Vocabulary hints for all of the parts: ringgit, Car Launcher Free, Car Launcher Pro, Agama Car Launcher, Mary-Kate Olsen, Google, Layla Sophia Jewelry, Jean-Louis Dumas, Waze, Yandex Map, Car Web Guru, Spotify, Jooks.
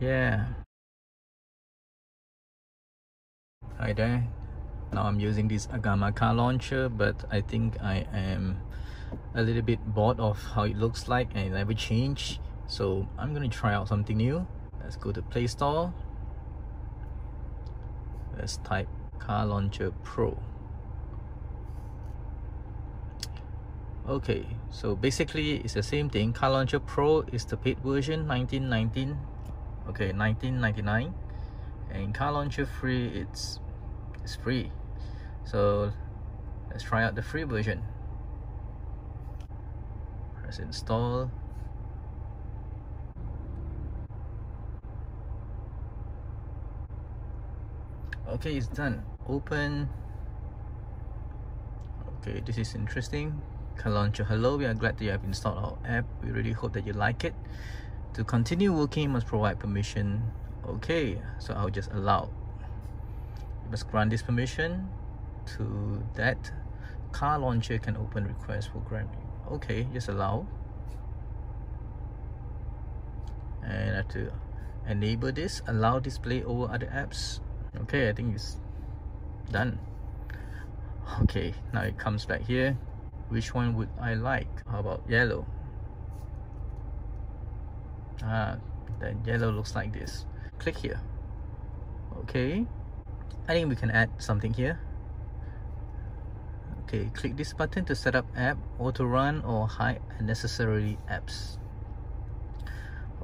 Yeah. Hi there. Now I'm using this Agama Car Launcher, but I think I am a little bit bored of how it looks like and it never changed. So I'm gonna try out something new. Let's go to Play Store. Let's type Car Launcher Pro. Okay, so basically it's the same thing. Car Launcher Pro is the paid version, 1999, and Car Launcher Free it's free. So let's try out the free version. Press install. Okay, it's done. Open. Okay, this is interesting. Car Launcher, hello, we are glad that you have installed our app. We really hope that you like it. To continue working, you must provide permission. Okay, so I'll just allow. You must grant this permission to that. Car Launcher can open request for granting. Okay, just allow. And I have to enable this. Allow display over other apps. Okay, I think it's done. Okay, now it comes back here. Which one would I like? How about yellow? Ah, that yellow looks like this. Click here. Okay, I think we can add something here. Okay, click this button to set up app, auto run, or hide unnecessary apps.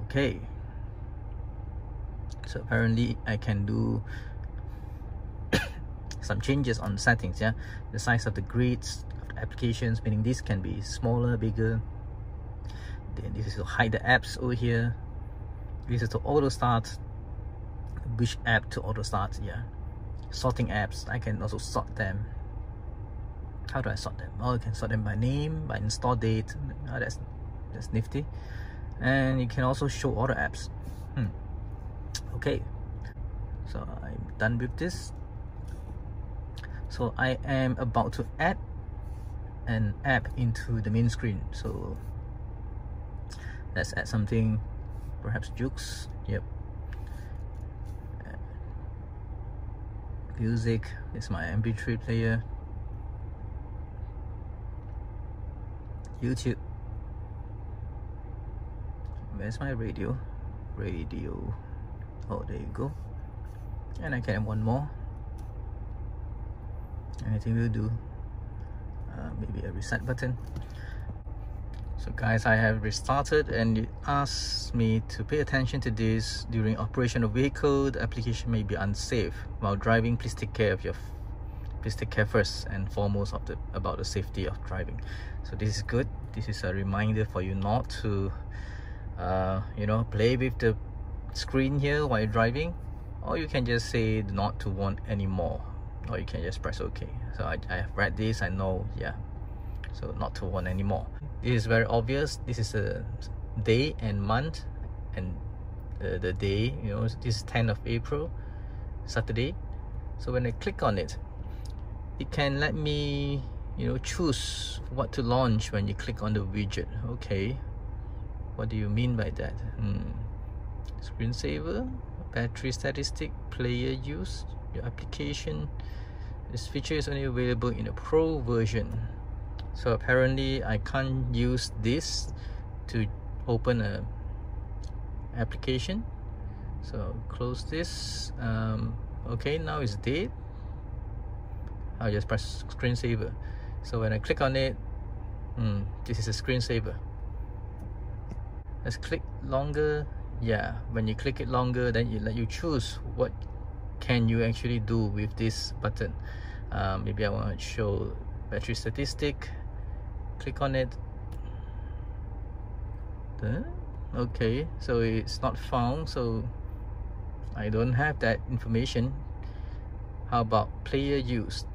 Okay, so apparently I can do some changes on settings. Yeah, the size of the grids, applications, meaning this can be smaller, bigger. Then this is to hide the apps over here. This is to auto start, which app to auto start. Yeah, sorting apps, I can also sort them. How do I sort them? Oh, you can sort them by name, by install date. Oh, that's nifty. And you can also show other apps. Okay, so I'm done with this. So I am about to add an app into the main screen, so let's add something, perhaps Jooks. Yep, music is my MP3 player. YouTube, where's my radio? Oh, there you go. And I can add one more, anything will do. Maybe a reset button. So guys, I have restarted and it asks me to pay attention to this. During operation of vehicle, the application may be unsafe. While driving, please take care of your first and foremost of about the safety of driving. So this is good. This is a reminder for you not to you know, play with the screen here while driving, or you can just say not to want anymore, or you can just press OK. So I have read this, I know, yeah. So not to want anymore. This is very obvious. This is a day and month, and the day, you know, this is 10th of April, Saturday. So when I click on it, it can let me, you know, choose what to launch when you click on the widget. Okay, what do you mean by that? Screensaver, battery statistic, player use, your application. This feature is only available in the Pro version. So apparently I can't use this to open a application. So close this. Okay, now it's dead. I'll just press screensaver. So when I click on it, this is a screensaver. Let's click longer. Yeah, when you click it longer, then it let you choose what can you actually do with this button. Maybe I want to show battery statistic. Click on it. Okay, so it's not found, so I don't have that information. How about player used?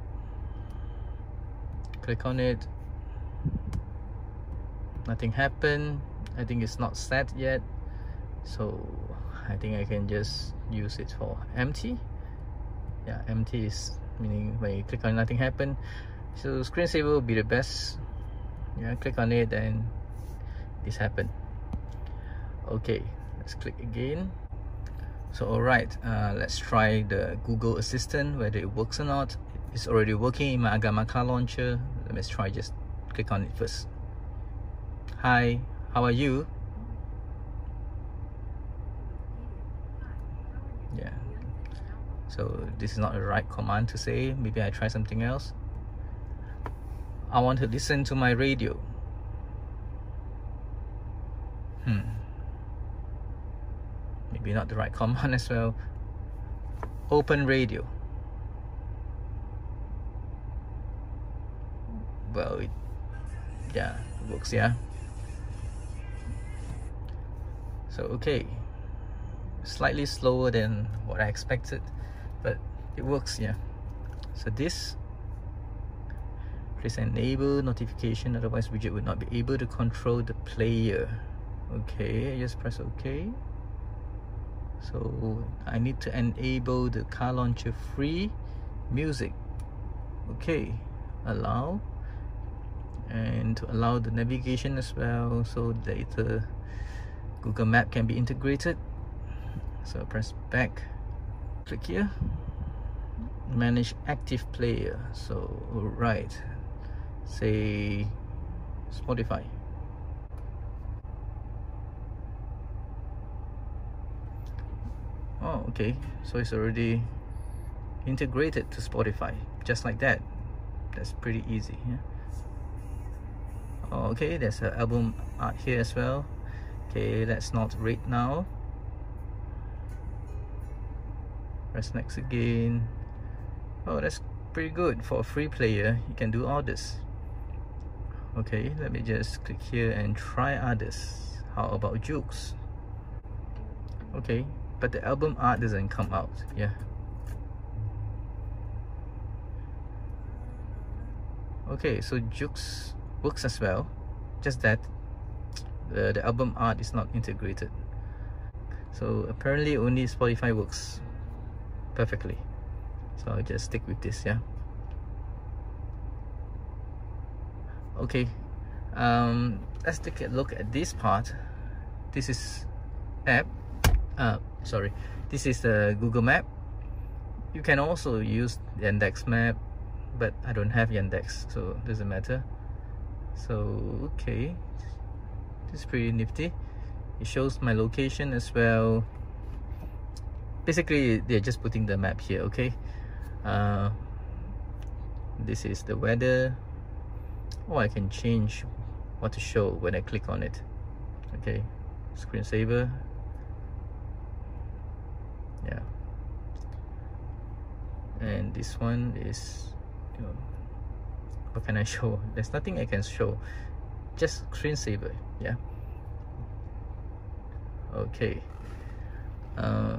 Click on it. Nothing happened. I think it's not set yet, so I think I can just use it for empty. Yeah, empty is meaning when you click on, nothing happened. So screensaver will be the best. Yeah, click on it and this happened. Okay, let's click again. So alright, let's try the Google Assistant, whether it works or not. It's already working in my Agama Car Launcher. Let's try, just click on it first. Hi, how are you? Yeah. So this is not the right command to say. Maybe I try something else. I want to listen to my radio. Maybe not the right command as well. Open radio. Well, it works, yeah. So okay, slightly slower than what I expected, but it works, yeah. So this, please enable notification, otherwise widget would not be able to control the player. Okay, I just press okay. So I need to enable the Car Launcher Free music. Okay, allow. And to allow the navigation as well, so later Google Map can be integrated. So press back, click here, manage active player. So alright, say Spotify. Oh okay, so it's already integrated to Spotify, just like that. That's pretty easy, yeah. Okay, there's an album art here as well. Okay, let's not rate now. Press next again. Oh, that's pretty good for a free player. You can do all this. Okay, let me just click here and try others. How about Jooks? Okay, but the album art doesn't come out. Yeah. Okay, so Jooks works as well, just that the album art is not integrated. So apparently only Spotify works perfectly. So I'll just stick with this, yeah. Okay, let's take a look at this part. This is app. This is the Google Map. You can also use Yandex Map, but I don't have Yandex, so it doesn't matter. So okay, this is pretty nifty. It shows my location as well. Basically they're just putting the map here. Okay, this is the weather. Oh, I can change what to show when I click on it. Okay, screensaver, yeah. And this one is, you know, what can I show? There's nothing I can show, just screensaver, yeah. Okay,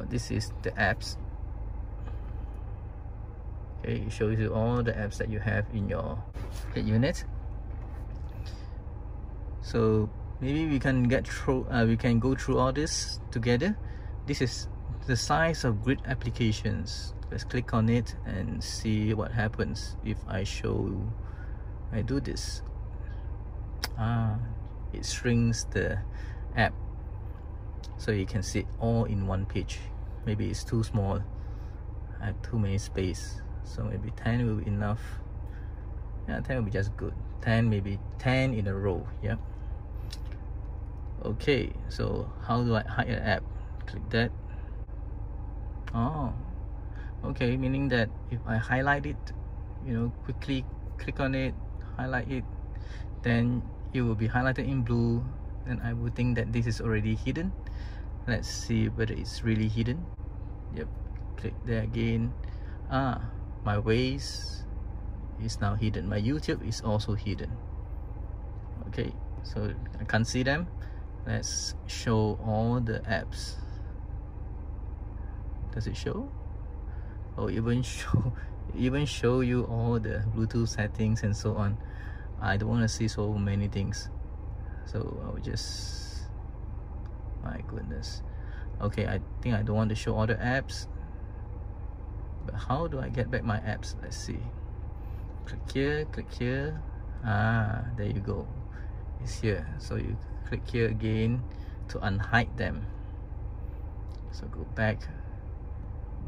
this is the apps. Okay, it shows you all the apps that you have in your unit. So maybe we can get through, we can go through all this together. This is the size of grid applications. Let's click on it and see what happens if I show I do this. It shrinks the app so you can see it all in one page. Maybe it's too small, I have too many space, so maybe 10 will be enough. Yeah, 10 will be just good. 10, maybe 10 in a row, yeah. Okay, so how do I hide an app? Click that. Oh okay, meaning that if I highlight it, you know, quickly click on it, highlight it, then it will be highlighted in blue, and I would think that this is already hidden. Let's see whether it's really hidden. Yep, click there again. My Waze is now hidden, my YouTube is also hidden. Okay, so I can't see them. Let's show all the apps. Does it show? Oh, even show you all the Bluetooth settings and so on. I don't want to see so many things, so I'll just, my goodness. Okay, I think I don't want to show all the apps, but how do I get back my apps? Let's see. Click here, click here. There you go, it's here. So you click here again to unhide them. So go back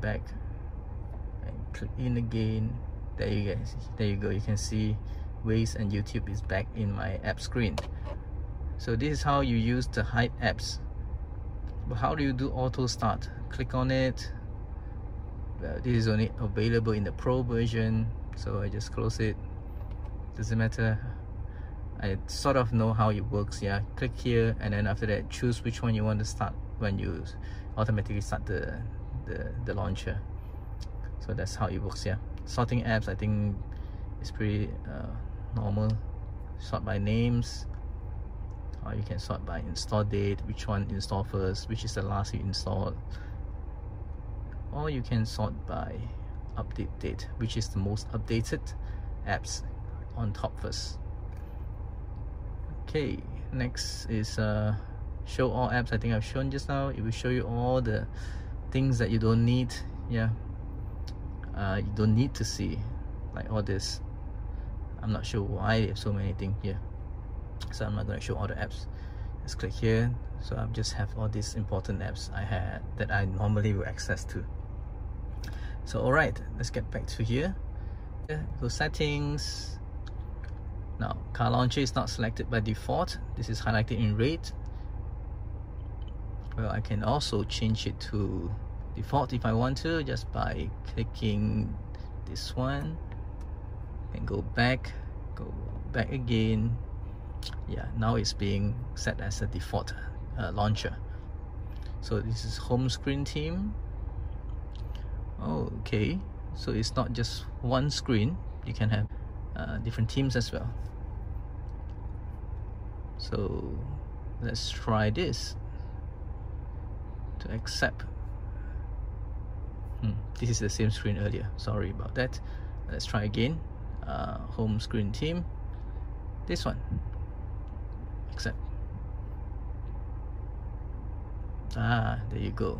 and click in again. There you go, you can see Waze and YouTube is back in my app screen. So this is how you use the hide apps. But how do you do auto start? Click on it. Well, this is only available in the pro version, so I just close it. Doesn't matter, I sort of know how it works. Yeah, click here and then after that choose which one you want to start when you automatically start the launcher. So that's how it works. Yeah, sorting apps, I think it's pretty normal. Sort by names, or you can sort by install date, which one installed first, which is the last you installed, or you can sort by update date, which is the most updated apps on top first. Okay, next is show all apps. I think I've shown just now. It will show you all the things that you don't need. Yeah, you don't need to see, like all this. I'm not sure why there's so many things here, so I'm not going to show all the apps. Let's click here. So I just have all these important apps I had that I normally will access to. So alright, let's get back to here. So settings. Now Car Launcher is not selected by default. This is highlighted in red. Well, I can also change it to default if I want to, just by clicking this one and go back again. Yeah, now it's being set as a default launcher. So this is home screen theme. Okay, so it's not just one screen, you can have different themes as well. So let's try this to accept. This is the same screen earlier, sorry about that. Let's try again. Home screen theme, this one, accept. There you go.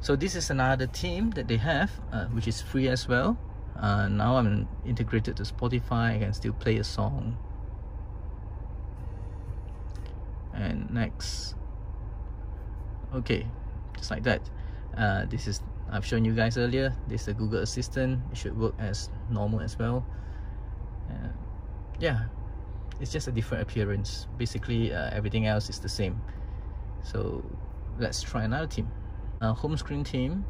So this is another theme that they have, which is free as well. Now I'm integrated to Spotify. I can still play a song. And next. Okay, just like that. This is, I've shown you guys earlier, this is the Google Assistant. It should work as normal as well. Yeah, it's just a different appearance. Basically everything else is the same. So let's try another theme. Home screen theme.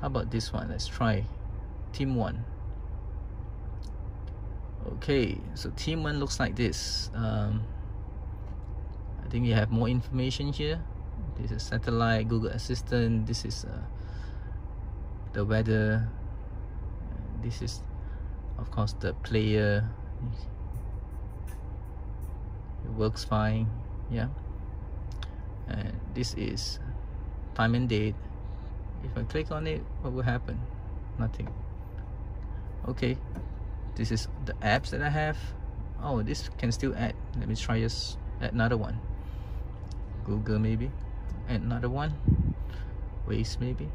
How about this one? Let's try theme 1. Okay, so theme 1 looks like this. I think you have more information here. This is satellite, Google Assistant. This is the weather. This is of course the player. It works fine. Yeah, and this is time and date. If I click on it, what will happen? Nothing. Okay, this is the apps that I have. Oh, this can still add. Let me try just add another one. Google maybe. And another one, Waze maybe.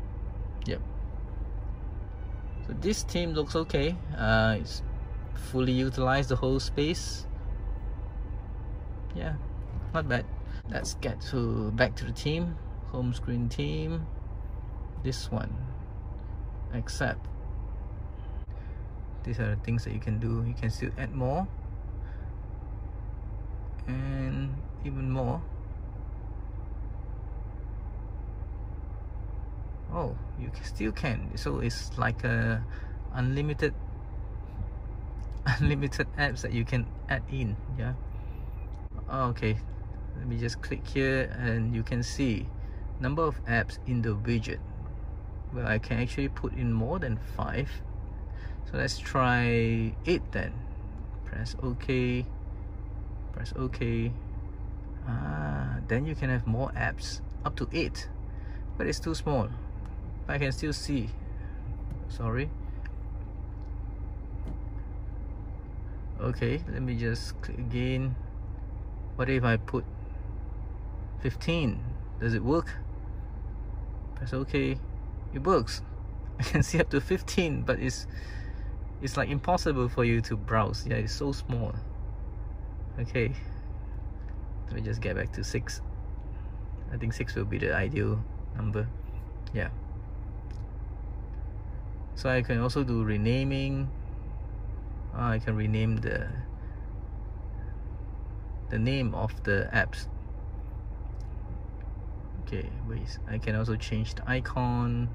Yep, so this theme looks okay. It's fully utilized the whole space. Yeah, not bad. Let's get to back to the theme. Home screen theme, this one, accept. These are the things that you can do. You can still add more and even more. Oh, you still can. So it's like a unlimited apps that you can add in. Yeah. Okay, let me just click here and you can see number of apps in the widget. Well, I can actually put in more than 5. So let's try 8 then. Press OK. Press OK. Then you can have more apps up to 8, but it's too small. I can still see. Sorry. Okay, let me just click again. What if I put 15? Does it work? Press OK. It works. I can see up to 15, but it's like impossible for you to browse. Yeah, it's so small. Okay, let me just get back to 6. I think 6 will be the ideal number. Yeah. So I can also do renaming. I can rename the name of the apps. Okay, wait. I can also change the icon.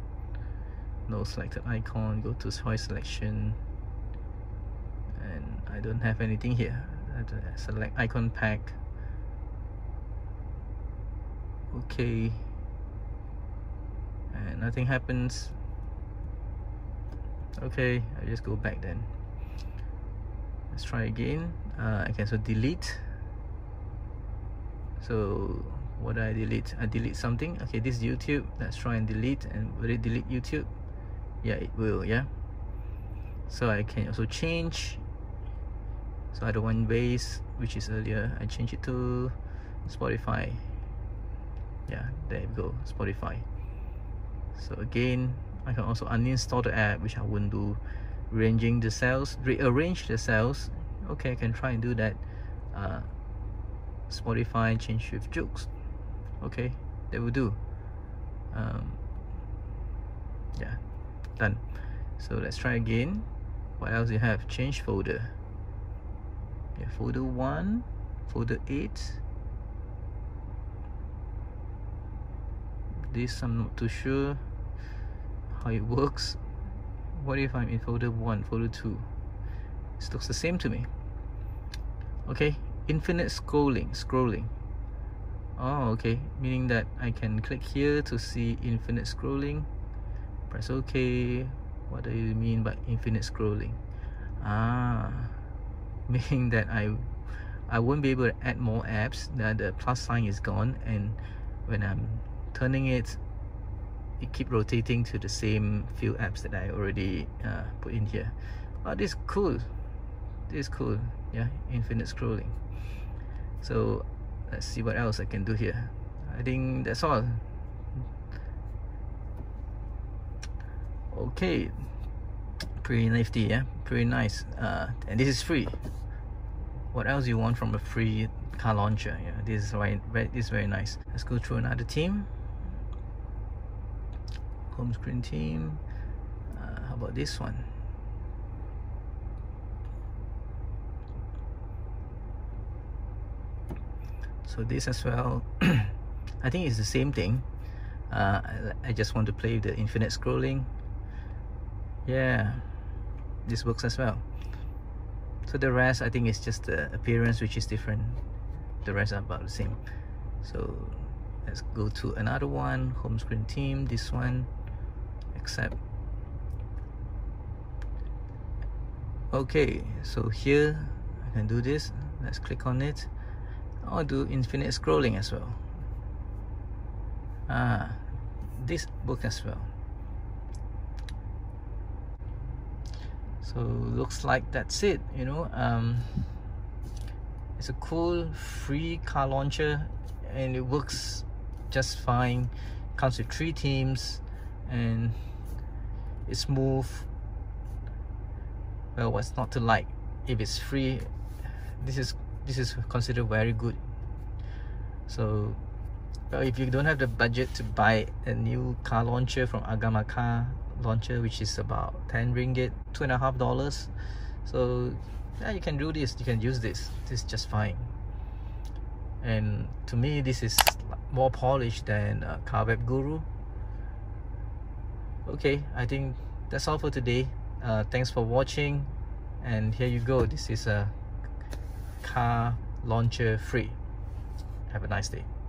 No selected icon. Go to choice selection. And I don't have anything here. I have to select icon pack. Okay. And nothing happens. Okay, I just go back then. Let's try again. I can also delete. So what do I delete? I delete something. Okay, this is YouTube. Let's try and delete. And will it delete YouTube? Yeah, it will. Yeah. So I can also change. So I don't want Waze, which is earlier. I change it to Spotify. Yeah, there you go, Spotify. So again, I can also uninstall the app, which I wouldn't do. Rearrange the cells. Okay, I can try and do that. Spotify change with Jooks. Okay, they will do. Yeah, done. So let's try again. What else do you have? Change folder. Yeah, folder 1, folder 8. This I'm not too sure how it works. What if I'm in folder 1, folder 2? This looks the same to me. Okay, infinite scrolling. Oh, okay, meaning that I can click here to see infinite scrolling. Press OK. What do you mean by infinite scrolling? Meaning that I won't be able to add more apps. That the plus sign is gone, and when I'm turning it, it keep rotating to the same few apps that I already put in here. Oh, this is cool. This is cool. Yeah, infinite scrolling. So let's see what else I can do here. I think that's all. Okay, pretty nifty. Yeah, pretty nice. And this is free. What else you want from a free car launcher? Yeah, this is right. This is very nice. Let's go through another team. Home screen team. How about this one? So this as well. I think it's the same thing. I just want to play with the infinite scrolling. Yeah, this works as well. So the rest, I think, is just the appearance which is different. The rest are about the same. So let's go to another one. Home screen team. This one. Accept. Okay, so here I can do this. Let's click on it. I'll do infinite scrolling as well. This book as well. So looks like that's it. You know, it's a cool free car launcher, and it works just fine. Comes with 3 teams. And it's smooth. Well, what's not to like? If it's free, this is considered very good. So, well, if you don't have the budget to buy a new car launcher from Agama Car Launcher, which is about 10 ringgit, $2.50. So, yeah, you can do this. You can use this. This is just fine. And to me, this is more polished than Car Web Guru. Okay, I think that's all for today. Thanks for watching, and here you go. This is a car launcher free. Have a nice day.